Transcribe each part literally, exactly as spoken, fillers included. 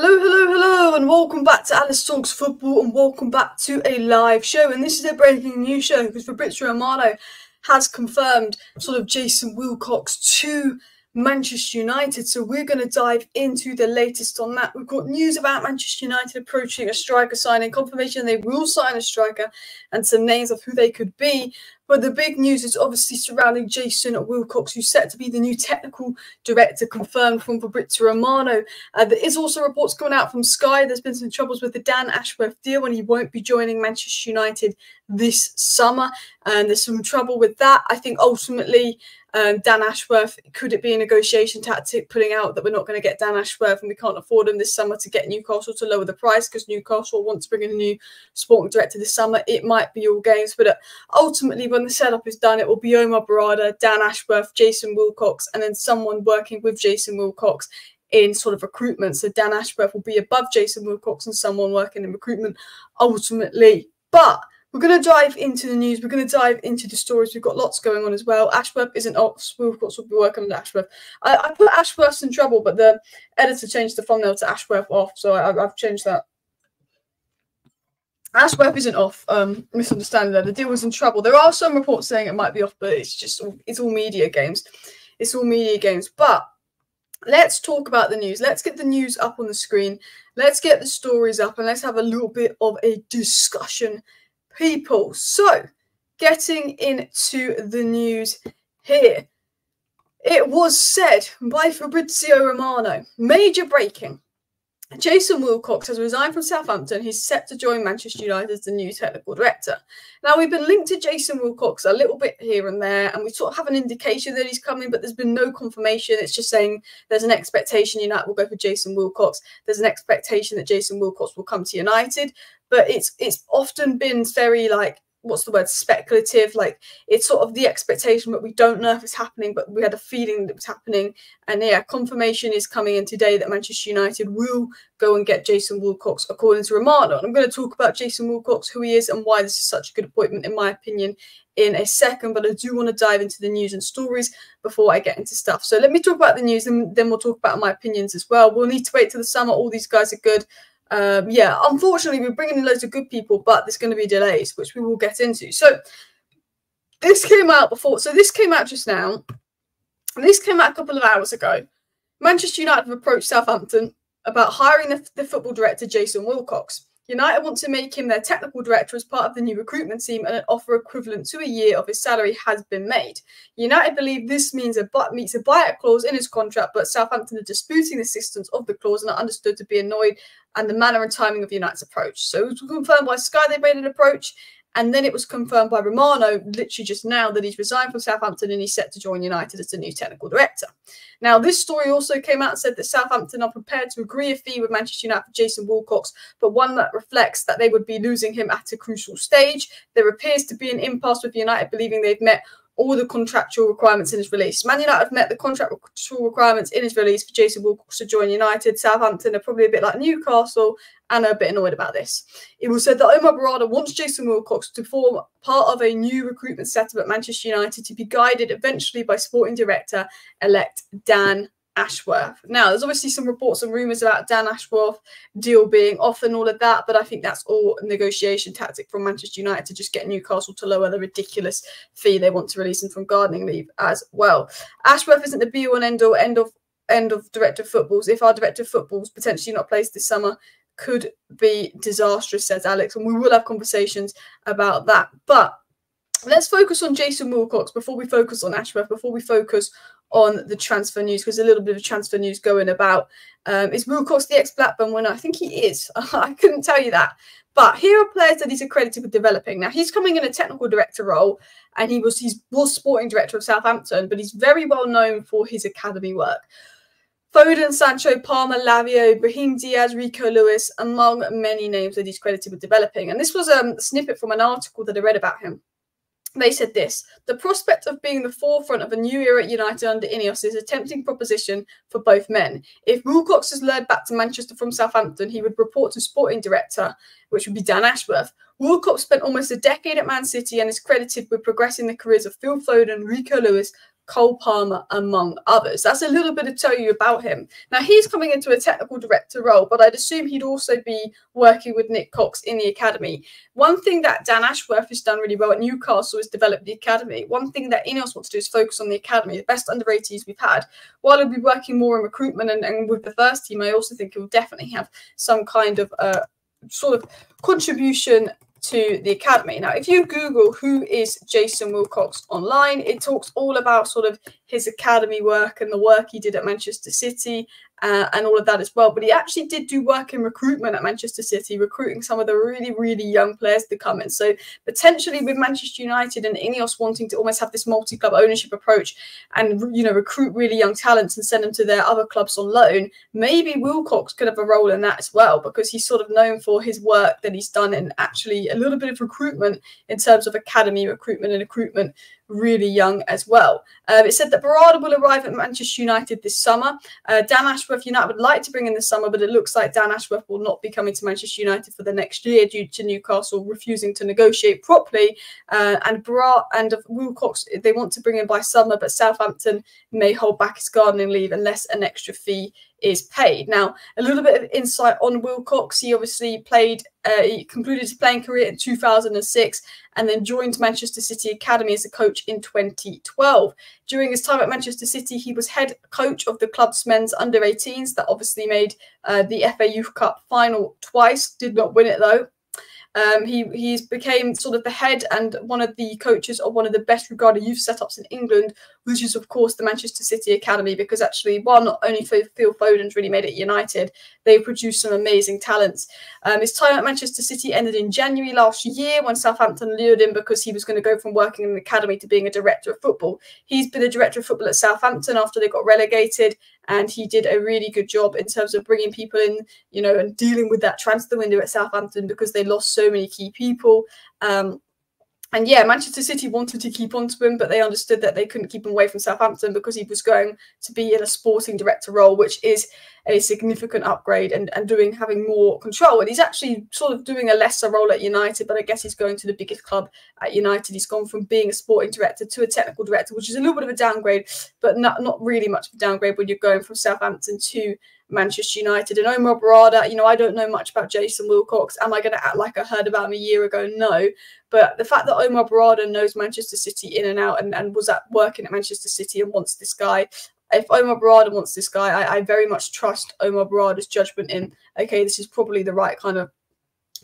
Hello, hello, hello, and welcome back to Alice Talks Football, and welcome back to a live show. And this is a breaking news show because Fabrizio Romano has confirmed sort of Jason Wilcox to Manchester United. So we're going to dive into the latest on that. We've got news about Manchester United approaching a striker signing, confirmation they will sign a striker, and some names of who they could be. But the big news is obviously surrounding Jason Wilcox, who's set to be the new technical director, confirmed from Fabrizio Romano. Uh, there is also reports coming out from Sky. There's been some troubles with the Dan Ashworth deal, and he won't be joining Manchester United this summer. And there's some trouble with that. I think ultimately, um, Dan Ashworth, could it be a negotiation tactic, putting out that we're not going to get Dan Ashworth and we can't afford him this summer to get Newcastle to lower the price because Newcastle wants to bring in a new sporting director this summer? It might be all games, but uh, ultimately, when the setup is done, it will be Omar Berrada, Dan Ashworth, Jason Wilcox, and then someone working with Jason Wilcox in sort of recruitment. So Dan Ashworth will be above Jason Wilcox and someone working in recruitment ultimately. But we're going to dive into the news. We're going to dive into the stories. We've got lots going on as well. Ashworth isn't ops. Wilcox will be working with Ashworth. I, I put Ashworth's in trouble, but the editor changed the thumbnail to Ashworth off, so I, I've changed that. Ashworth isn't off. Um, misunderstanding there. The deal was in trouble. There are some reports saying it might be off, but it's just all, it's all media games. It's all media games. But let's talk about the news. Let's get the news up on the screen. Let's get the stories up, and let's have a little bit of a discussion, people. So, getting into the news here. It was said by Fabrizio Romano, major breaking. Jason Wilcox has resigned from Southampton. He's set to join Manchester United as the new technical director. Now, we've been linked to Jason Wilcox a little bit here and there, and we sort of have an indication that he's coming, but there's been no confirmation. It's just saying there's an expectation United will go for Jason Wilcox. There's an expectation that Jason Wilcox will come to United, but it's it's often been very, like, what's the word, speculative. Like, it's sort of the expectation, but we don't know if it's happening, but we had a feeling that it was happening. And yeah, confirmation is coming in today that Manchester United will go and get Jason Wilcox, according to Romano. And I'm going to talk about Jason Wilcox, who he is, and why this is such a good appointment, in my opinion, in a second. But I do want to dive into the news and stories before I get into stuff. So let me talk about the news, and then we'll talk about my opinions as well. We'll need to wait till the summer. All these guys are good. Um, yeah, unfortunately, we're bringing in loads of good people, but there's going to be delays, which we will get into. So this came out before. So this came out just now. And this came out a couple of hours ago. Manchester United have approached Southampton about hiring the, the football director, Jason Wilcox. United want to make him their technical director as part of the new recruitment team, and an offer equivalent to a year of his salary has been made. United believe this means a but meets a buyout clause in his contract, but Southampton are disputing the existence of the clause and are understood to be annoyed and the manner and timing of United's approach. So it was confirmed by Sky they made an approach, and then it was confirmed by Romano literally just now that he's resigned from Southampton and he's set to join United as the new technical director. Now, this story also came out and said that Southampton are prepared to agree a fee with Manchester United for Jason Wilcox, but one that reflects that they would be losing him at a crucial stage. There appears to be an impasse with United believing they've met all the contractual requirements in his release. Man United have met the contractual requirements in his release for Jason Wilcox to join United. Southampton are probably a bit like Newcastle and are a bit annoyed about this. It was said that Omar Berrada wants Jason Wilcox to form part of a new recruitment setup at Manchester United, to be guided eventually by sporting director-elect Dan Ashworth. Now, there's obviously some reports and rumours about Dan Ashworth deal being off and all of that, but I think that's all negotiation tactic from Manchester United to just get Newcastle to lower the ridiculous fee they want to release him from gardening leave as well. Ashworth isn't the be-all and end-all end of end of director of footballs. If our director of footballs potentially not placed this summer, could be disastrous, says Alex, and we will have conversations about that. But let's focus on Jason Wilcox before we focus on Ashworth, before we focus on the transfer news, because a little bit of transfer news going about. Um, is Wilcox the ex-Blackburn winner? I think he is. I couldn't tell you that. But here are players that he's accredited with developing. Now, he's coming in a technical director role, and he was, he's, was sporting director of Southampton, but he's very well known for his academy work. Foden, Sancho, Palmer, Lavio, Brahim Diaz, Rico Lewis, among many names that he's credited with developing. And this was um, a snippet from an article that I read about him. They said this: the prospect of being the forefront of a new era at United under Ineos is a tempting proposition for both men. If Wilcox is lured back to Manchester from Southampton, he would report to sporting director, which would be Dan Ashworth. Wilcox spent almost a decade at Man City and is credited with progressing the careers of Phil Foden, Rico Lewis, Cole Palmer, among others. That's a little bit to tell you about him. Now, he's coming into a technical director role, but I'd assume he'd also be working with Nick Cox in the academy. One thing that Dan Ashworth has done really well at Newcastle is develop the academy. One thing that Ineos wants to do is focus on the academy, the best under eighteens we've had. While he'll be working more in recruitment and, and with the first team, I also think he'll definitely have some kind of uh, sort of contribution to the academy. Now, if you Google who is Jason Wilcox online, it talks all about sort of his academy work and the work he did at Manchester City uh, and all of that as well. But he actually did do work in recruitment at Manchester City, recruiting some of the really, really young players to come in. So potentially with Manchester United and Ineos wanting to almost have this multi-club ownership approach and, you know, recruit really young talents and send them to their other clubs on loan, maybe Wilcox could have a role in that as well, because he's sort of known for his work that he's done in actually a little bit of recruitment in terms of academy recruitment and recruitment really young as well. Uh, it said that Berrada will arrive at Manchester United this summer. Uh, Dan Ashworth United would like to bring in this summer, but it looks like Dan Ashworth will not be coming to Manchester United for the next year due to Newcastle refusing to negotiate properly. Uh, and Berrada and Wilcox, they want to bring in by summer, but Southampton may hold back his gardening leave unless an extra fee is paid. Now, a little bit of insight on Wilcox. He obviously played, uh, he concluded his playing career in two thousand six and then joined Manchester City Academy as a coach in twenty twelve. During his time at Manchester City, he was head coach of the club's men's under eighteens that obviously made uh, the F A Youth Cup final twice, did not win it though. Um, he he's became sort of the head and one of the coaches of one of the best regarded youth setups in England, which is, of course, the Manchester City Academy, because actually, while not only Phil Foden's really made it at United, they produced some amazing talents. Um, his time at Manchester City ended in January last year when Southampton lured him because he was going to go from working in the academy to being a director of football. He's been a director of football at Southampton after they got relegated, and he did a really good job in terms of bringing people in, you know, and dealing with that transfer window at Southampton because they lost so many key people. Um, and yeah, Manchester City wanted to keep on to him, but they understood that they couldn't keep him away from Southampton because he was going to be in a sporting director role, which is a significant upgrade and, and doing having more control. And he's actually sort of doing a lesser role at United, but I guess he's going to the biggest club at United. He's gone from being a sporting director to a technical director, which is a little bit of a downgrade, but not, not really much of a downgrade when you're going from Southampton to Manchester United. And Omar Berrada, you know, I don't know much about Jason Wilcox. Am I going to act like I heard about him a year ago? No. But the fact that Omar Berrada knows Manchester City in and out and, and was at working at Manchester City and wants this guy, if Omar Berrada wants this guy, I, I very much trust Omar Berrada's judgment in, okay, this is probably the right kind of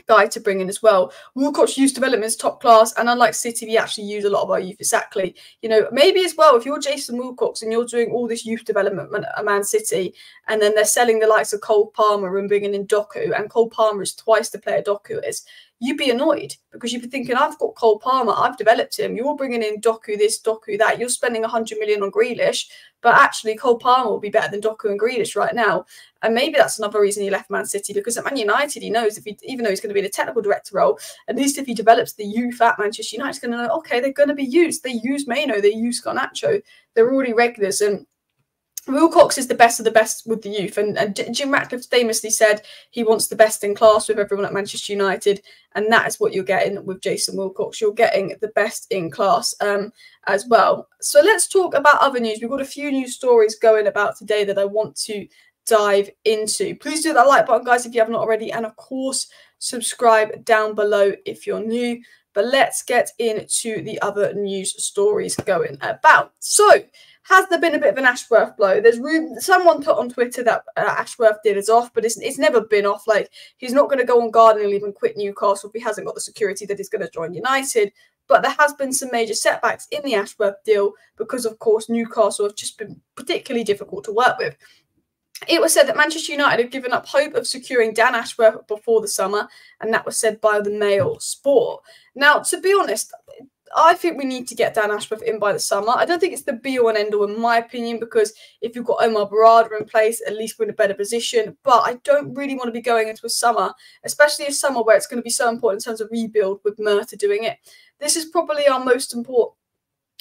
guy to bring in as well. Wilcox youth development is top class, and unlike City, we actually use a lot of our youth. Exactly. You know, maybe as well, if you're Jason Wilcox and you're doing all this youth development at Man City, and then they're selling the likes of Cole Palmer and bringing in Doku, and Cole Palmer is twice the player Doku is, you'd be annoyed because you'd be thinking, I've got Cole Palmer, I've developed him. You're bringing in Doku this, Doku that. You're spending one hundred million on Grealish, but actually Cole Palmer will be better than Doku and Grealish right now. And maybe that's another reason he left Man City, because at Man United, he knows if he, even though he's going to be in a technical director role, at least if he develops the youth at Manchester United, he's going to know, okay, they're going to be used. They use Mainoo, they use Garnacho. They're already regulars. And Wilcox is the best of the best with the youth, and, and Jim Ratcliffe famously said he wants the best in class with everyone at Manchester United, and that is what you're getting with Jason Wilcox. You're getting the best in class um, as well. So let's talk about other news. We've got a few news stories going about today that I want to dive into. Please do that like button, guys, if you have not already, and of course, subscribe down below if you're new. But let's get into the other news stories going about. So, has there been a bit of an Ashworth blow? There's room, someone put on Twitter that uh, Ashworth deal is off, but it's, it's never been off. Like, he's not going to go on gardening leave and quit Newcastle if he hasn't got the security that he's going to join United. But there has been some major setbacks in the Ashworth deal because, of course, Newcastle have just been particularly difficult to work with. It was said that Manchester United had given up hope of securing Dan Ashworth before the summer, and that was said by the Mail Sport. Now, to be honest, I think we need to get Dan Ashworth in by the summer. I don't think it's the be-all and end-all, in my opinion, because if you've got Omar Berrada in place, at least we're in a better position. But I don't really want to be going into a summer, especially a summer where it's going to be so important in terms of rebuild with Murtagh doing it. This is probably our most important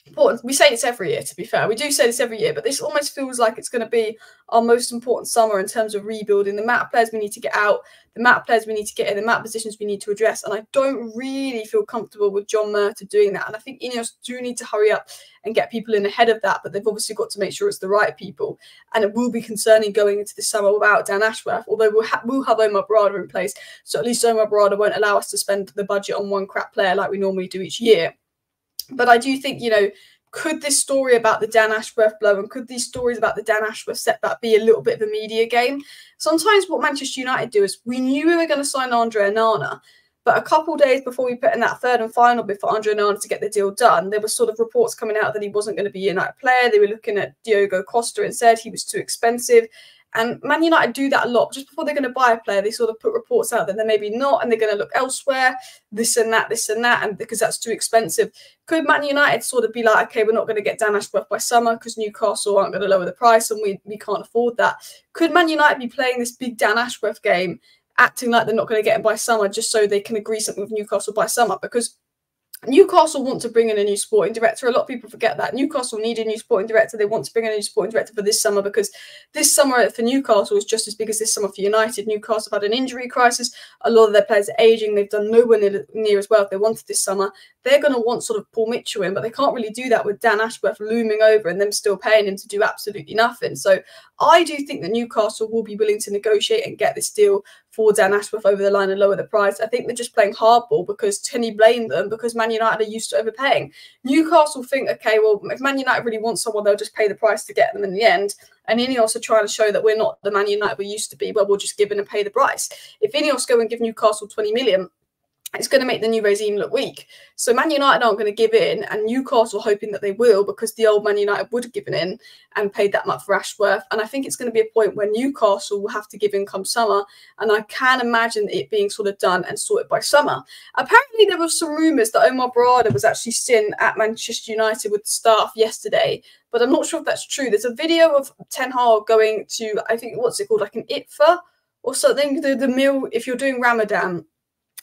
important. We say this every year, to be fair. We do say this every year, but this almost feels like it's going to be our most important summer in terms of rebuilding. The amount of players we need to get out, the amount of players we need to get in, the amount of positions we need to address. And I don't really feel comfortable with John Murtagh doing that. And I think Ineos do need to hurry up and get people in ahead of that. But they've obviously got to make sure it's the right people. And it will be concerning going into the summer without Dan Ashworth, although we'll, ha we'll have Omar Berrada in place. So at least Omar Berrada won't allow us to spend the budget on one crap player like we normally do each year. But I do think, you know, could this story about the Dan Ashworth blow and could these stories about the Dan Ashworth setback be a little bit of a media game? Sometimes what Manchester United do is, we knew we were going to sign André Onana, but a couple of days before we put in that third and final bid for André Onana to get the deal done, there were sort of reports coming out that he wasn't going to be a United player. They were looking at Diogo Costa and said he was too expensive. And Man United do that a lot. Just before they're going to buy a player, they sort of put reports out that they're maybe not and they're going to look elsewhere, this and that, this and that, and because that's too expensive. Could Man United sort of be like, okay, we're not going to get Dan Ashworth by summer because Newcastle aren't going to lower the price and we, we can't afford that? Could Man United be playing this big Dan Ashworth game, acting like they're not going to get him by summer just so they can agree something with Newcastle by summer? Because Newcastle want to bring in a new sporting director. A lot of people forget that. Newcastle need a new sporting director. They want to bring in a new sporting director for this summer because this summer for Newcastle is just as big as this summer for United. Newcastle have had an injury crisis. A lot of their players are ageing. They've done nowhere near, near as well if they wanted this summer. They're going to want sort of Paul Mitchell in, but they can't really do that with Dan Ashworth looming over and them still paying him to do absolutely nothing. So I do think that Newcastle will be willing to negotiate and get this deal for Dan Ashworth over the line and lower the price. I think they're just playing hardball because can you blame them? Because Man United are used to overpaying. Newcastle think, okay, well, if Man United really wants someone, they'll just pay the price to get them in the end. And Ineos are trying to show that we're not the Man United we used to be, where we'll just give in and pay the price. If Ineos go and give Newcastle twenty million, it's going to make the new regime look weak. So Man United aren't going to give in, and Newcastle hoping that they will, because the old Man United would have given in and paid that much for Ashworth. And I think it's going to be a point where Newcastle will have to give in come summer, and I can imagine it being sort of done and sorted by summer. Apparently there were some rumours that Omar Berrada was actually sitting at Manchester United with the staff yesterday, but I'm not sure if that's true. There's a video of Ten Hag going to, I think, what's it called, like an Itfa or something, the, the meal, if you're doing Ramadan,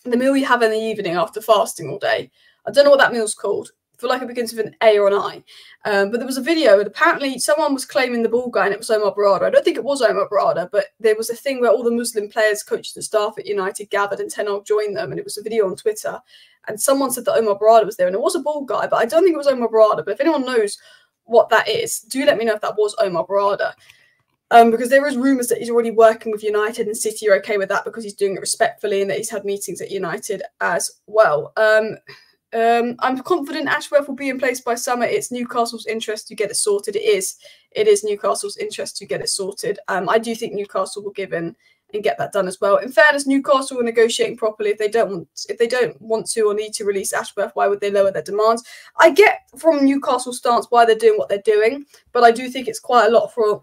the meal you have in the evening after fasting all day. I don't know what that meal's called. I feel like it begins with an A or an I. Um, but there was a video, and apparently someone was claiming the ball guy, and it was Omar Berrada. I don't think it was Omar Berrada, but there was a thing where all the Muslim players, coaches and staff at United gathered, and Ten Hag joined them, and it was a video on Twitter. And someone said that Omar Berrada was there, and it was a ball guy, but I don't think it was Omar Berrada. But if anyone knows what that is, do let me know if that was Omar Berrada. Um, because there is rumours that he's already working with United, and City are okay with that because he's doing it respectfully, and that he's had meetings at United as well. Um, um, I'm confident Ashworth will be in place by summer. It's Newcastle's interest to get it sorted. It is. It is Newcastle's interest to get it sorted. Um, I do think Newcastle will give in and get that done as well. In fairness, Newcastle are negotiating properly. If they don't want, if they don't want to or need to release Ashworth, why would they lower their demands? I get from Newcastle's stance why they're doing what they're doing, but I do think it's quite a lot for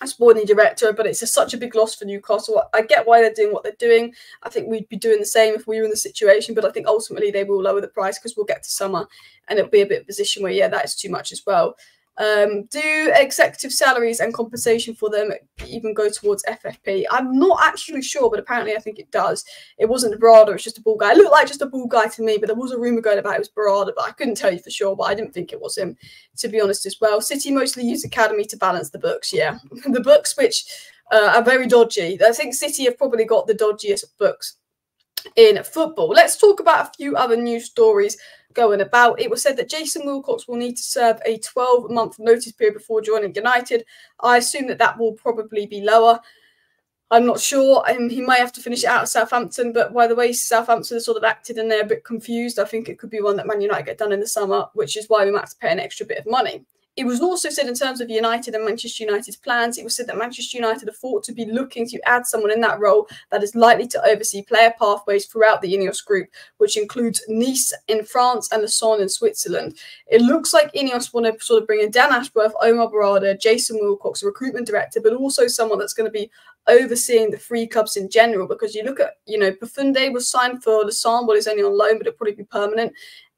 a sporting director, but it's a, such a big loss for Newcastle. I get why they're doing what they're doing. I think we'd be doing the same if we were in the situation, but I think ultimately they will lower the price because we'll get to summer and it'll be a bit of a position where, yeah, that is too much as well. Um, do executive salaries and compensation for them even go towards F F P? I'm not actually sure, but apparently I think it does. It wasn't Berrada, it was just a ball guy. It looked like just a ball guy to me, but there was a rumour going about it was Berrada, but I couldn't tell you for sure, but I didn't think it was him, to be honest, as well. City mostly use Academy to balance the books, yeah. The books, which uh, are very dodgy. I think City have probably got the dodgiest books in football. Let's talk about a few other news stories going about. It was said that Jason Wilcox will need to serve a twelve month notice period before joining United. I assume that that will probably be lower. I'm not sure. Um, he may have to finish it out at Southampton, but by the way, Southampton sort of acted and they're a bit confused. I think it could be one that Man United get done in the summer, which is why we might have to pay an extra bit of money. It was also said in terms of United and Manchester United's plans, it was said that Manchester United are thought to be looking to add someone in that role that is likely to oversee player pathways throughout the Ineos group, which includes Nice in France and Lausanne in Switzerland. It looks like Ineos want to sort of bring in Dan Ashworth, Omar Berrada, Jason Wilcox, a recruitment director, but also someone that's going to be overseeing the three clubs in general, because you look at, you know, Buffonde was signed for Lausanne, well, he's only on loan, but it'll probably be permanent.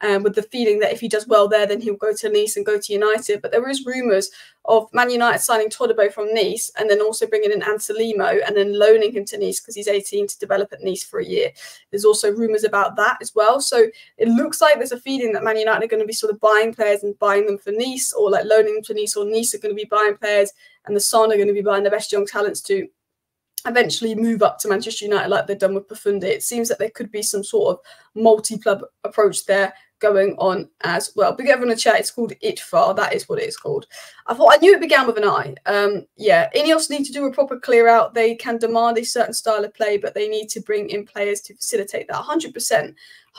um, with the feeling that if he does well there, then he'll go to Nice and go to United. But there is rumours of Man United signing Todibo from Nice and then also bringing in Anselmo and then loaning him to Nice because he's eighteen to develop at Nice for a year. There's also rumours about that as well. So it looks like there's a feeling that Man United are going to be sort of buying players and buying them for Nice, or like loaning them to Nice, or Nice are going to be buying players and the Sun are going to be buying the best young talents to eventually move up to Manchester United like they've done with Profunda. It seems that there could be some sort of multi-club approach there going on as well. Big over in the chat, it's called I T F A R. That is what it's called. I thought I knew it began with an I. Um, yeah, Ineos need to do a proper clear out. They can demand a certain style of play, but they need to bring in players to facilitate that. one hundred percent. one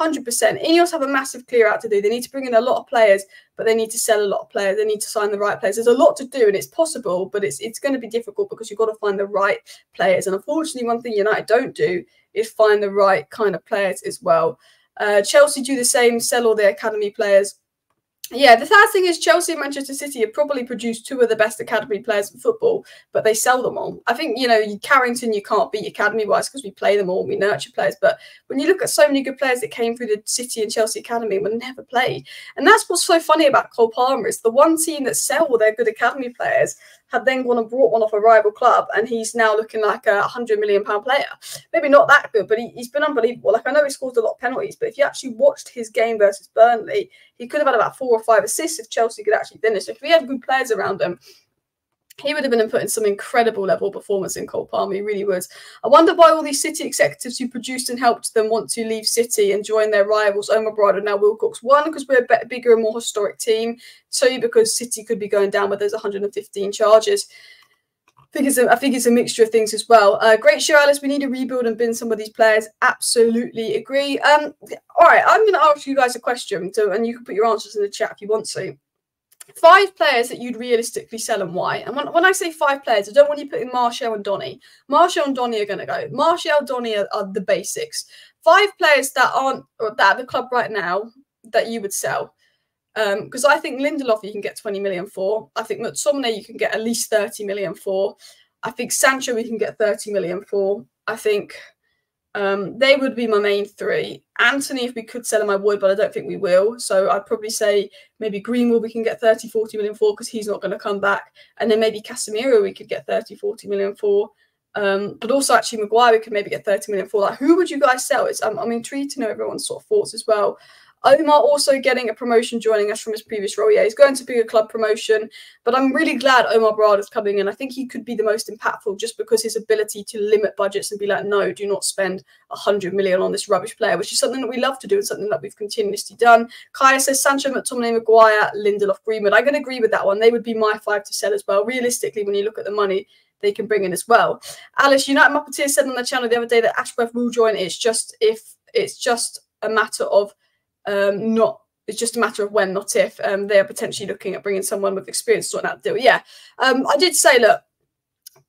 hundred percent. Ineos have a massive clear out to do. They need to bring in a lot of players, but they need to sell a lot of players. They need to sign the right players. There's a lot to do, and it's possible, but it's it's going to be difficult because you've got to find the right players. And unfortunately, one thing United don't do is find the right kind of players as well. Uh, Chelsea do the same, sell all their academy players. Yeah, the sad thing is Chelsea and Manchester City have probably produced two of the best academy players in football, but they sell them all. I think, you know, you, Carrington, you can't beat academy-wise because we play them all, we nurture players. But when you look at so many good players that came through the City and Chelsea academy and were never played. And that's what's so funny about Cole Palmer is the one team that sell all their good academy players have then gone and brought one off a rival club, and he's now looking like a one hundred million pound player. Maybe not that good, but he, he's been unbelievable. Like, I know he scored a lot of penalties, but if you actually watched his game versus Burnley, he could have had about four or five assists if Chelsea could actually finish. If we had good players around him, he would have been putting some incredible level of performance in Cole Palmer. He really was. I wonder why all these City executives who produced and helped them want to leave City and join their rivals, Omar Berrada and now Wilcox. One, because we're a better, bigger and more historic team. Two, because City could be going down with those one hundred fifteen charges. I think, it's a, I think it's a mixture of things as well. Uh, great show, Alice. We need a rebuild and bin some of these players. Absolutely agree. Um, all right, I'm going to ask you guys a question, to, and you can put your answers in the chat if you want to. Five players that you'd realistically sell and why. And when, when I say five players, I don't want you putting Martial and Donny. Martial and Donny are going to go. Martial and Donny are, are the basics. Five players that aren't or that are the club right now that you would sell. Because um, I think Lindelof you can get twenty million for. I think McTominay you can get at least thirty million for. I think Sancho we can get thirty million for. I think um, they would be my main three. Anthony, if we could sell him, I would, but I don't think we will. So I'd probably say maybe Greenwood we can get thirty, forty million for because he's not going to come back. And then maybe Casemiro we could get thirty, forty million for. Um, but also actually Maguire we could maybe get thirty million for. Like, who would you guys sell? It's, I'm, I'm intrigued to know everyone's sort of thoughts as well. Omar also getting a promotion, joining us from his previous role. Yeah, he's going to be a club promotion, but I'm really glad Omar Berrada is coming in. I think he could be the most impactful just because his ability to limit budgets and be like, no, do not spend one hundred million on this rubbish player, which is something that we love to do and something that we've continuously done. Kaya says Sancho, McTominay, Maguire, Lindelof, Greenwood. I can agree with that one. They would be my five to sell as well. Realistically, when you look at the money they can bring in as well. Alice, United Muppeteer said on the channel the other day that Ashworth will join. It's just if it's just a matter of Um, not it's just a matter of when, not if. Um, they are potentially looking at bringing someone with experience sorting out the deal. Yeah, um, I did say, look,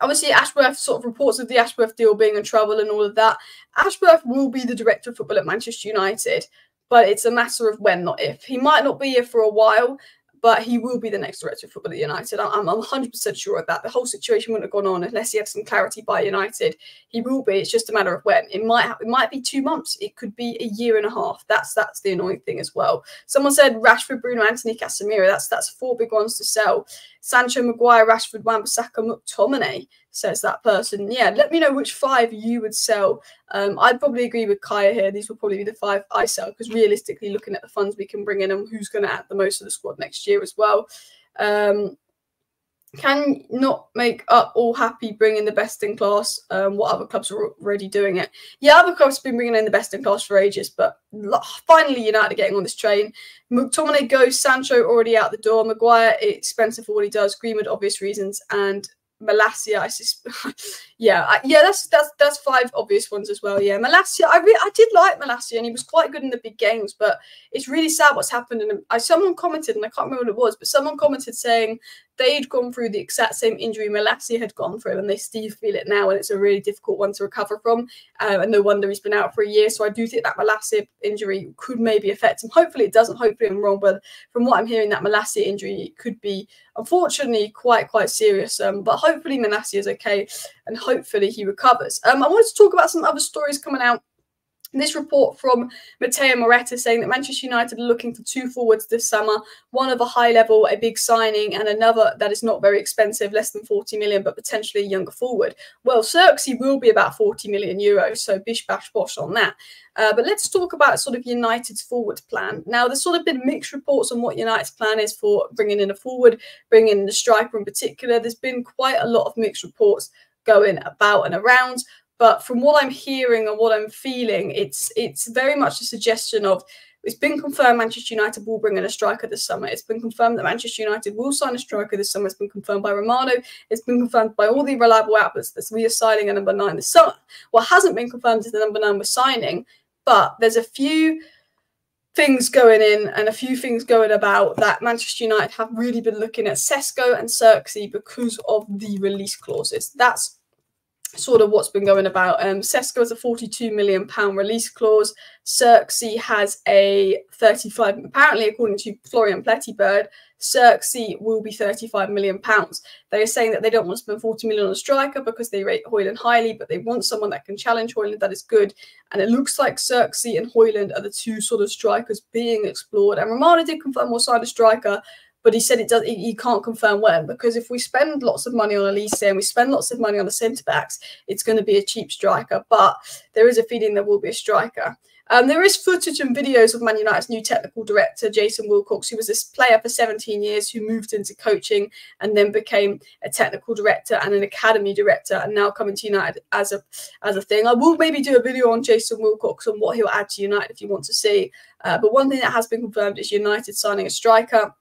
obviously Ashworth sort of reports of the Ashworth deal being in trouble and all of that. Ashworth will be the director of football at Manchester United, but it's a matter of when, not if. He might not be here for a while, but he will be the next director of football at United. I'm one hundred percent sure of that. The whole situation wouldn't have gone on unless he had some clarity by United. He will be. It's just a matter of when. It might it might be two months. It could be a year and a half. That's that's the annoying thing as well. Someone said Rashford, Bruno, Anthony, Casemiro. That's that's four big ones to sell. Sancho, Maguire, Rashford, Wan Bissaka, McTominay, says that person. Yeah, let me know which five you would sell. Um, I'd probably agree with Kaya here. These will probably be the five I sell because realistically, looking at the funds we can bring in and who's going to add the most to the squad next year as well. Um, can not make up all happy, bring in the best in class. Um, what other clubs are already doing it? Yeah, other clubs have been bringing in the best in class for ages, but finally United are getting on this train. McTominay goes, Sancho already out the door, Maguire expensive for what he does, Greenwood obvious reasons, and Malacia, I suspect. yeah, I, yeah, that's that's that's five obvious ones as well. Yeah, Malacia, I re I did like Malacia, and he was quite good in the big games. But it's really sad what's happened. And I, someone commented, and I can't remember what it was, but someone commented saying they'd gone through the exact same injury Malacia had gone through, and they still feel it now, and it's a really difficult one to recover from. Um, and no wonder he's been out for a year. So I do think that Malacia injury could maybe affect him. Hopefully it doesn't. Hopefully I'm wrong, but from what I'm hearing, that Malacia injury could be unfortunately quite quite serious. Um, but hopefully Malacia is okay and hopefully he recovers. Um, I wanted to talk about some other stories coming out This report from Matteo Moretta saying that Manchester United are looking for two forwards this summer, one of a high level, a big signing, and another that is not very expensive, less than forty million, but potentially a younger forward. Well, Zirkzee will be about forty million euros, so bish, bash, bosh on that. Uh, but let's talk about sort of United's forward plan. Now, there's sort of been mixed reports on what United's plan is for bringing in a forward, bringing in a striker in particular. There's been quite a lot of mixed reports going about and around. But from what I'm hearing and what I'm feeling, it's it's very much a suggestion of, it's been confirmed Manchester United will bring in a striker this summer. It's been confirmed that Manchester United will sign a striker this summer. It's been confirmed by Romano. It's been confirmed by all the reliable outlets that we are signing a number nine this summer. What hasn't been confirmed is the number nine we're signing, but there's a few things going in and a few things going about that Manchester United have really been looking at Sesko and Zirkzee because of the release clauses. That's sort of what's been going about. Um, Sesko has a forty-two million pound release clause. Zirkzee has a thirty-five, apparently, according to Florian Plettibird, Zirkzee will be thirty-five million pounds. They are saying that they don't want to spend forty million on a striker because they rate Højlund highly, but they want someone that can challenge Højlund, that is good. And it looks like Zirkzee and Højlund are the two sort of strikers being explored. And Romano did confirm we'll sign a striker, but he said it does, he can't confirm when, because if we spend lots of money on Elise and we spend lots of money on the centre-backs, it's going to be a cheap striker. But there is a feeling there will be a striker. Um, there is footage and videos of Man United's new technical director, Jason Wilcox, who was this player for seventeen years who moved into coaching and then became a technical director and an academy director and now coming to United as a as a thing. I will maybe do a video on Jason Wilcox and what he'll add to United if you want to see. Uh, but one thing that has been confirmed is United signing a striker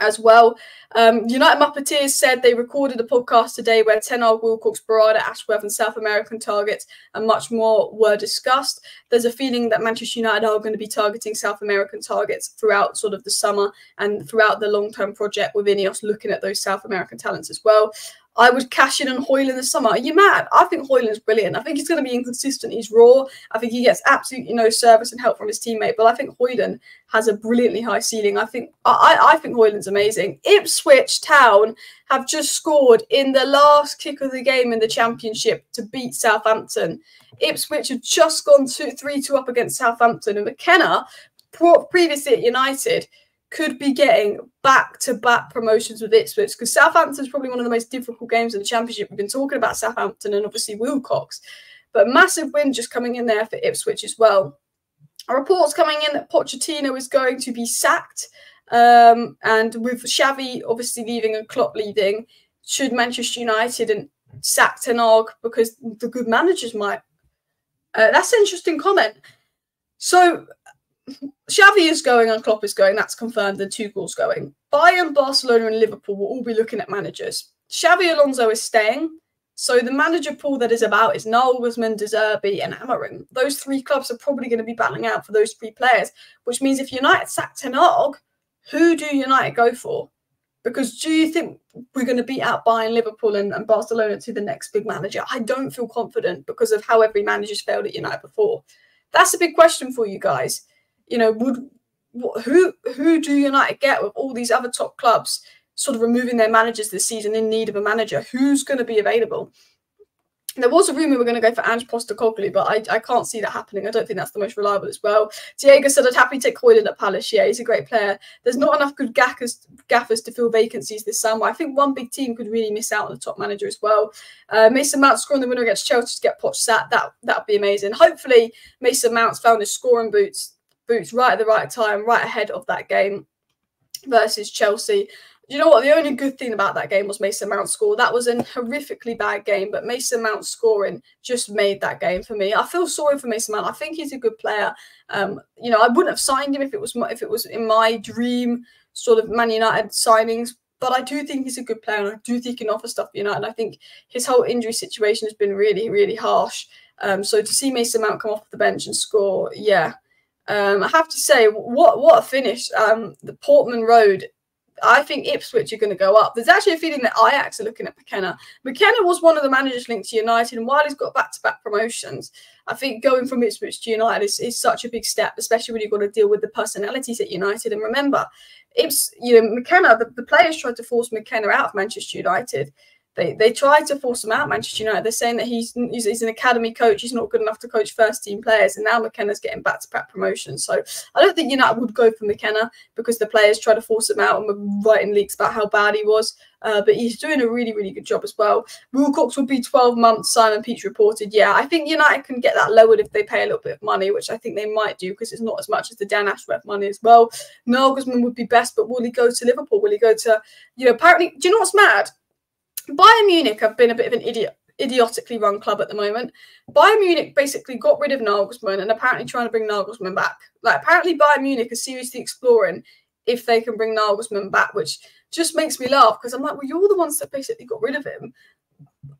as well. Um, United Muppeteers said they recorded a podcast today where Ten Hag, Wilcox, Berrada, Ashworth and South American targets and much more were discussed. There's a feeling that Manchester United are going to be targeting South American targets throughout sort of the summer and throughout the long-term project with Ineos, looking at those South American talents as well. I would cash in on Højlund this summer. Are you mad? I think Højlund's brilliant. I think he's going to be inconsistent. He's raw. I think he gets absolutely no service and help from his teammate. But I think Højlund has a brilliantly high ceiling. I think I, I think Højlund's amazing. Ipswich Town have just scored in the last kick of the game in the Championship to beat Southampton. Ipswich have just gone three two up against Southampton. And McKenna, previously at United, could be getting back-to-back promotions with Ipswich, because Southampton is probably one of the most difficult games in the Championship. We've been talking about Southampton and obviously Wilcox, but massive win just coming in there for Ipswich as well. A report's coming in that Pochettino is going to be sacked, um, and with Xavi obviously leaving and Klopp leaving, should Manchester United and sack Ten Hag because the good managers might? Uh, that's an interesting comment. So Xavi is going and Klopp is going, that's confirmed, and Tuchel's going. Bayern, Barcelona and Liverpool will all be looking at managers. Xavi Alonso is staying, so the manager pool that is about is Nagelsmann, De Zerbi and Amorim. Those three clubs are probably going to be battling out for those three players, which means if United sack Ten Hag, who do United go for? Because do you think we're going to beat out Bayern, Liverpool and, and Barcelona to the next big manager? I don't feel confident because of how every manager's failed at United before. That's a big question for you guys. You know, would who who do United get with all these other top clubs sort of removing their managers this season, in need of a manager? Who's going to be available? There was a rumour we're going to go for Ange Postecoglou, but I, I can't see that happening. I don't think that's the most reliable as well. Diego said, I'd happily take Højlund at Palace. Yeah, he's a great player. There's not enough good gaffers, gaffers to fill vacancies this summer. I think one big team could really miss out on the top manager as well. Uh, Mason Mount scoring the winner against Chelsea to get Poch sat. That that would be amazing. Hopefully, Mason Mount's found his scoring boots. Boots right at the right time, right ahead of that game versus Chelsea. You know what? The only good thing about that game was Mason Mount score. That was a horrifically bad game, but Mason Mount scoring just made that game for me. I feel sorry for Mason Mount. I think he's a good player. Um, you know, I wouldn't have signed him if it was if it was in my dream sort of Man United signings. But I do think he's a good player, and I do think he can offer stuff for United. I think his whole injury situation has been really, really harsh. Um, so to see Mason Mount come off the bench and score, yeah. Um, I have to say, what what a finish. Um, the Portman Road, I think Ipswich are going to go up. There's actually a feeling that Ajax are looking at McKenna. McKenna was one of the managers linked to United, and while he's got back-to-back promotions, I think going from Ipswich to United is, is such a big step, especially when you've got to deal with the personalities at United. And remember, Ips, you know, McKenna, the, the players tried to force McKenna out of Manchester United. they they try to force him out. Manchester United, they're saying that he's he's an academy coach, he's not good enough to coach first team players, and now McKenna's getting back to back promotion. So I don't think United would go for McKenna because the players try to force him out and were writing leaks about how bad he was. Uh, but he's doing a really, really good job as well. Wilcox will be twelve months, Simon Peach reported. Yeah, I think United can get that lowered if they pay a little bit of money, which I think they might do because it's not as much as the Dan Ashworth money as well. Nagelsmann would be best, but will he go to Liverpool? Will he go to, you know, apparently, do you know what's mad? Bayern Munich have been a bit of an idiot, idiotically run club at the moment. Bayern Munich basically got rid of Nagelsmann and apparently trying to bring Nagelsmann back. Like, apparently Bayern Munich is seriously exploring if they can bring Nagelsmann back, which just makes me laugh because I'm like, well, you're the ones that basically got rid of him.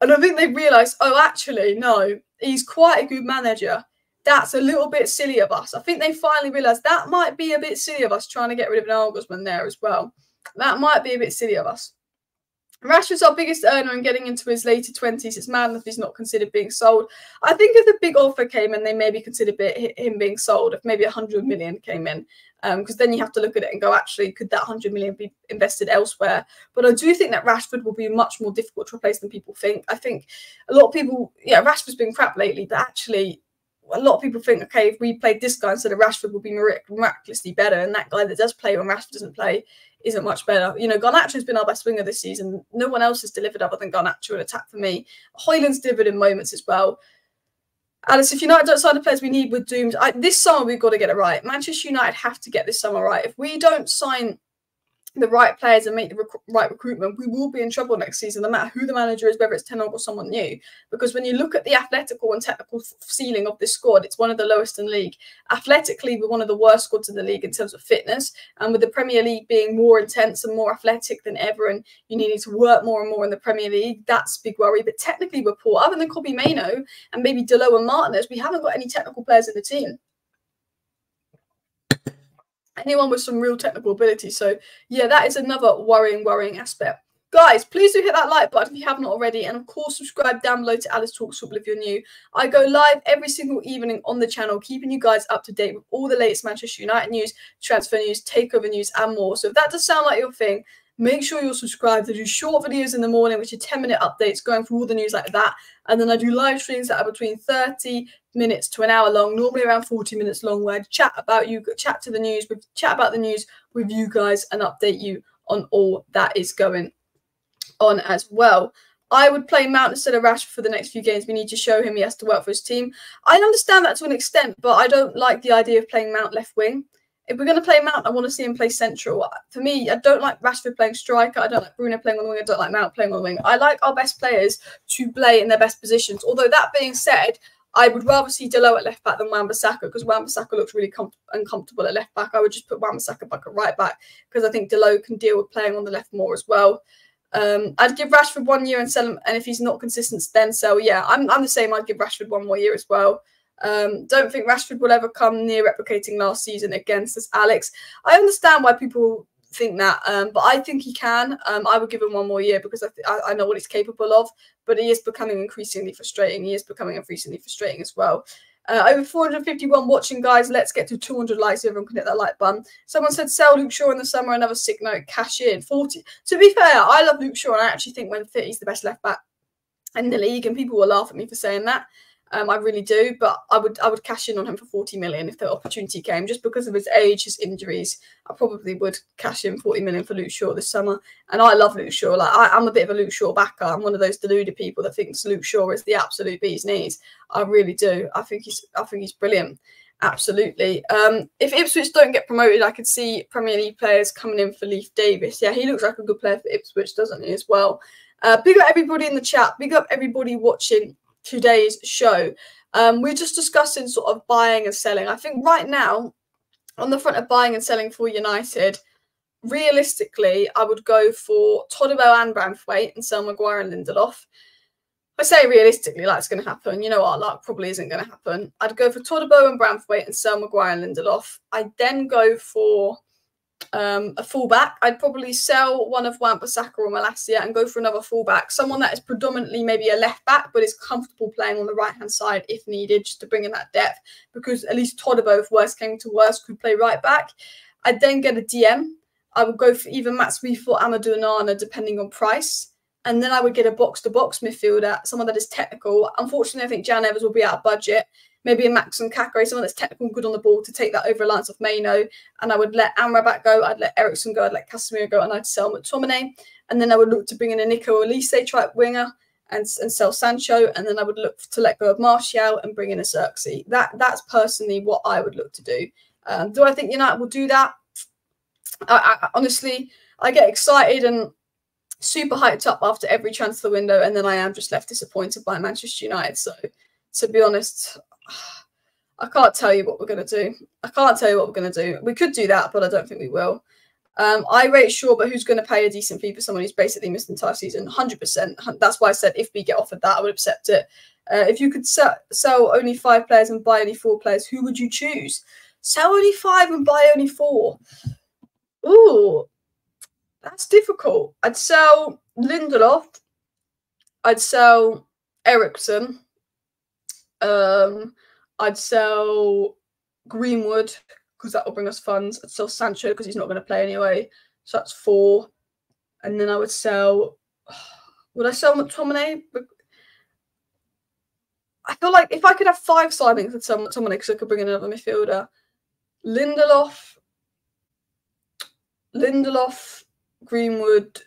And I think they realised, oh, actually, no, he's quite a good manager. That's a little bit silly of us. I think they finally realised that might be a bit silly of us trying to get rid of Nagelsmann there as well. That might be a bit silly of us. Rashford's our biggest earner and getting into his later twenties. It's madness he's not considered being sold. I think if the big offer came in, they maybe considered him being sold, if maybe a hundred million came in. Because um, then you have to look at it and go, actually, could that a hundred million be invested elsewhere? But I do think that Rashford will be much more difficult to replace than people think. I think a lot of people, yeah, Rashford's been crap lately, but actually a lot of people think, okay, if we played this guy instead of Rashford, we'll be miraculously better. And that guy that does play when Rashford doesn't play isn't much better. You know, Garnacho's been our best winger this season. No one else has delivered other than Garnacho in attack for me. Højlund's delivered in moments as well. Alice, if United don't sign the players we need, we're doomed. I, this summer, we've got to get it right. Manchester United have to get this summer right. If we don't sign the right players and make the rec right recruitment, we will be in trouble next season, no matter who the manager is, whether it's Ten Hag or someone new. Because when you look at the athletical and technical ceiling of this squad, it's one of the lowest in the league. Athletically, we're one of the worst squads in the league in terms of fitness. And with the Premier League being more intense and more athletic than ever, and you needing to work more and more in the Premier League, that's a big worry. But technically, we're poor. Other than Kobbie Mainoo and maybe Delo and Martinez, we haven't got any technical players in the team. Anyone with some real technical ability. So, yeah, that is another worrying, worrying aspect. Guys, please do hit that like button if you have not already. And, of course, subscribe down below to Alice Talks Football if you're new. I go live every single evening on the channel, keeping you guys up to date with all the latest Manchester United news, transfer news, takeover news, and more. So if that does sound like your thing, make sure you're subscribed. I do short videos in the morning, which are ten minute updates going through all the news like that. And then I do live streams that are between thirty minutes to an hour long, normally around forty minutes long, where I chat about you, chat to the news, chat about the news with you guys and update you on all that is going on as well. I would play Mount instead of Rashford for the next few games. We need to show him he has to work for his team. I understand that to an extent, but I don't like the idea of playing Mount left wing. If we're going to play Mount, I want to see him play central. For me, I don't like Rashford playing striker. I don't like Bruno playing on the wing. I don't like Mount playing on the wing. I like our best players to play in their best positions. Although that being said, I would rather see Delo at left back than Wan Bissaka because Wan Bissaka looks really uncomfortable at left back. I would just put Wan Bissaka back at right back because I think Delo can deal with playing on the left more as well. Um, I'd give Rashford one year and sell him. And if he's not consistent, then sell. Yeah, I'm, I'm the same. I'd give Rashford one more year as well. Um, don't think Rashford will ever come near replicating last season against us, Alex. I understand why people think that, um, but I think he can. Um, I would give him one more year because I, th I know what he's capable of, but he is becoming increasingly frustrating. He is becoming increasingly frustrating as well. Uh, over four hundred fifty-one watching, guys. Let's get to two hundred likes. Everyone can hit that like button. Someone said sell Luke Shaw in the summer. Another sick note. Cash in. forty. To be fair, I love Luke Shaw, and I actually think when fit, he's the best left back in the league, and people will laugh at me for saying that. Um, I really do, but I would I would cash in on him for forty million if the opportunity came. Just because of his age, his injuries, I probably would cash in forty million for Luke Shaw this summer. And I love Luke Shaw. Like I, I'm a bit of a Luke Shaw backer. I'm one of those deluded people that thinks Luke Shaw is the absolute bee's knees. I really do. I think he's I think he's brilliant. Absolutely. Um, if Ipswich don't get promoted, I could see Premier League players coming in for Leif Davis. Yeah, he looks like a good player for Ipswich, doesn't he, as well? Uh, big up everybody in the chat. Big up everybody watching today's show. Um, we're just discussing sort of buying and selling. I think right now, on the front of buying and selling for United, realistically, I would go for Todibo and Branthwaite and sell Maguire and Lindelof. I say realistically, that's going to happen. You know what, that probably isn't going to happen. I'd go for Todibo and Branthwaite and sell Maguire and Lindelof. I'd then go for um a fullback. I'd probably sell one of Wan Bissaka or Malacia and go for another fullback, someone that is predominantly maybe a left back but is comfortable playing on the right hand side if needed, just to bring in that depth, because at least Todibo, if worse came to worse, could play right back. I'd then get a D M. I would go for either Mats Wiefel or Amadou Onana depending on price, And then I would get a box-to-box midfielder, someone that is technical. Unfortunately, I think João Neves will be out of budget. Maybe a Maxim Kakare, someone that's technical and good on the ball to take that over reliance of Mainoo. And I would let Amrabat go. I'd let Eriksson go. I'd let Casemiro go. And I'd sell McTominay. And then I would look to bring in a Nico Olise-type winger and, and sell Sancho. And then I would look to let go of Martial and bring in a Zirkzee. That, that's personally what I would look to do. Um, do I think United will do that? I, I, honestly, I get excited and super hyped up after every transfer window, and then I am just left disappointed by Manchester United. So, to be honest, I can't tell you what we're going to do. I can't tell you what we're going to do. We could do that, but I don't think we will. Um, I rate Shaw, but who's going to pay a decent fee for someone who's basically missed the entire season? one hundred percent. That's why I said if we get offered that, I would accept it. Uh, if you could sell, sell only five players and buy only four players, who would you choose? Sell only five and buy only four. Ooh. That's difficult. I'd sell Lindelof. I'd sell Eriksson. Um, I'd sell Greenwood because that will bring us funds. I'd sell Sancho because he's not going to play anyway. So that's four. And then I would sell... Would I sell McTominay? I feel like if I could have five signings, I'd sell McTominay because I could bring in another midfielder. Lindelof. Lindelof. Greenwood,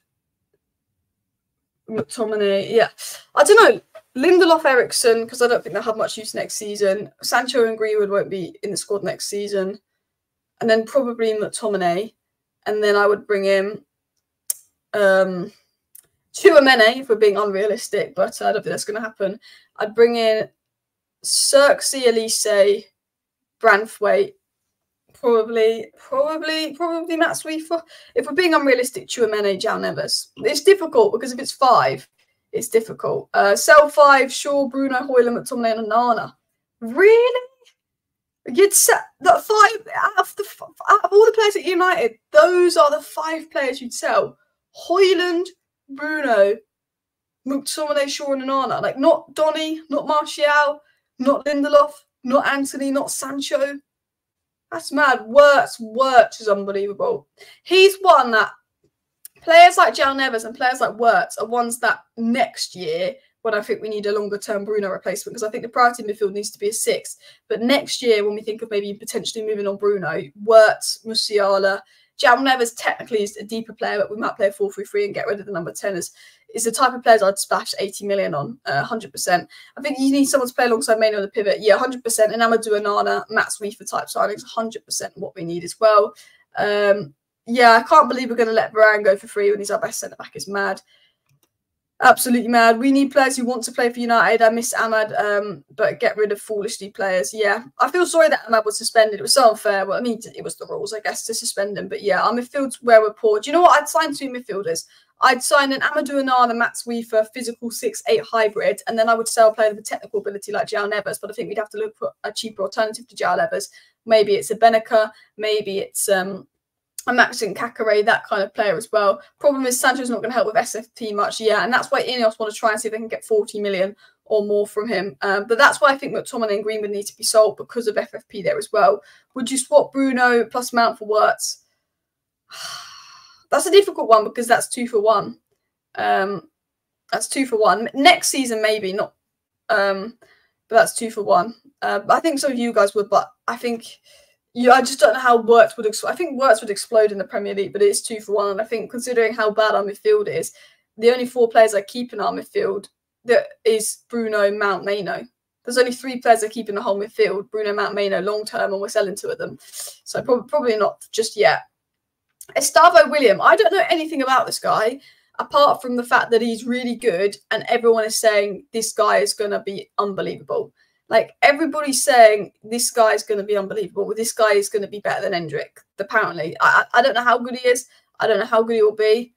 McTominay, yeah. I don't know. Lindelof, Eriksson, because I don't think they'll have much use next season. Sancho and Greenwood won't be in the squad next season. And then probably McTominay. And then I would bring in um, Tchouaméni, if we're being unrealistic, but I don't think that's going to happen. I'd bring in Zirkzee, Elise, Branthwaite, Probably, probably, probably Mats Wieffer. If we're being unrealistic, Tchouaméni, João Neves. It's difficult because if it's five, it's difficult. Uh, sell five, Shaw, Bruno, Højlund, McTominay and Onana. Really? You'd set that five out of, the, out of all the players at United, those are the five players you'd sell. Højlund, Bruno, McTominay, Shaw and Onana. Like not Donny, not Martial, not Lindelof, not Anthony, not Sancho. That's mad. Wirtz, Wirtz is unbelievable. He's one that players like João Neves and players like Wirtz are ones that next year, when I think we need a longer-term Bruno replacement, because I think the priority midfield needs to be a six. But next year, when we think of maybe potentially moving on Bruno, Wirtz, Musiala, João Neves technically is a deeper player, but we might play a four three three and get rid of the number teners. It's the type of players I'd splash eighty million on, uh, one hundred percent. I think you need someone to play alongside Mainoo on the pivot. Yeah, one hundred percent. And Amadou Onana, Mats Wieffer type signings, one hundred percent what we need as well. Um, yeah, I can't believe we're going to let Varane go for free when he's our best centre-back. It's mad. Absolutely mad. We need players who want to play for United. I miss Ahmad, um, but get rid of foolishly players. Yeah, I feel sorry that Ahmad was suspended. It was so unfair. Well, I mean, it was the rules, I guess, to suspend him. But yeah, our midfield's where we're poor. Do you know what? I'd sign two midfielders. I'd sign an Amadou Onana, Mats Wieffer, physical six eight hybrid, and then I would sell a player with a technical ability like João Neves. But I think we'd have to look for a cheaper alternative to João Neves. Maybe it's a Benica. Maybe it's... um. A Maxim Kakare, that kind of player as well. Problem is Sancho's not going to help with S F P much, yeah, and that's why Ineos want to try and see if they can get forty million or more from him. Um, but that's why I think McTominay and Greenwood need to be sold because of F F P there as well. Would you swap Bruno plus Mount for Wirtz? That's a difficult one because that's two for one. Um, that's two for one. Next season maybe not, um, but that's two for one. Uh, I think some of you guys would, but I think. Yeah, I just don't know how Wirtz would explode. I think Wirtz would explode in the Premier League, but it's two for one. And I think considering how bad our midfield is, the only four players I keep in our midfield that is Bruno, Mount, Mainoo. There's only three players I keep in the whole midfield, Bruno, Mount, Mainoo, long-term, and we're selling two of them. So pro probably not just yet. Estavo William. I don't know anything about this guy, apart from the fact that he's really good and everyone is saying this guy is going to be unbelievable. Like, everybody's saying, this guy is going to be unbelievable. This guy is going to be better than Endrick, apparently. I, I don't know how good he is. I don't know how good he will be.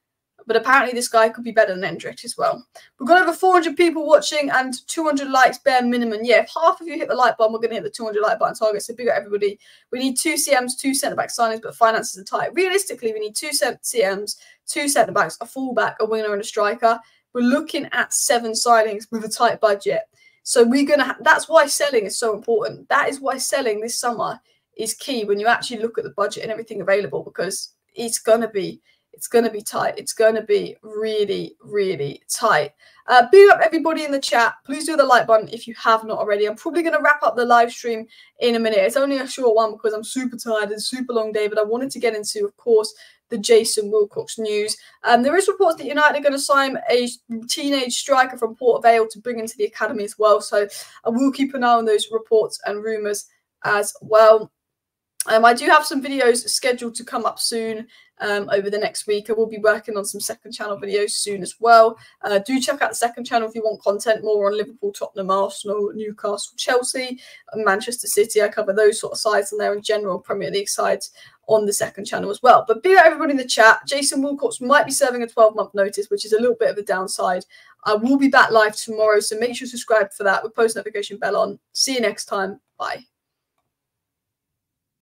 But apparently this guy could be better than Endrick as well. We've got over four hundred people watching and two hundred likes bare minimum. Yeah, if half of you hit the like button, we're going to hit the two hundred like button target. So big up everybody. We need two C Ms, two centre-back signings, but finances are tight. Realistically, we need two C Ms, two centre-backs, a fullback, a winger and a striker. We're looking at seven signings with a tight budget. So we're going to, that's why selling is so important. That is why selling this summer is key when you actually look at the budget and everything available, because it's going to be, It's going to be tight. It's going to be really, really tight. Uh, big up everybody in the chat. Please do the like button if you have not already. I'm probably going to wrap up the live stream in a minute. It's only a short one because I'm super tired. It's a super long day, but I wanted to get into, of course, the Jason Wilcox news. Um, there is reports that United are going to sign a teenage striker from Port Vale to bring into the academy as well. So I will keep an eye on those reports and rumours as well. Um, I do have some videos scheduled to come up soon um, over the next week. I will be working on some second channel videos soon as well. Uh, do check out the second channel if you want content more on Liverpool, Tottenham, Arsenal, Newcastle, Chelsea, and Manchester City. I cover those sort of sides and they're in general Premier League sides on the second channel as well. But be that everybody in the chat, Jason Wilcox might be serving a twelve month notice, which is a little bit of a downside. I will be back live tomorrow, so make sure you subscribe for that with post notification bell on. See you next time. Bye.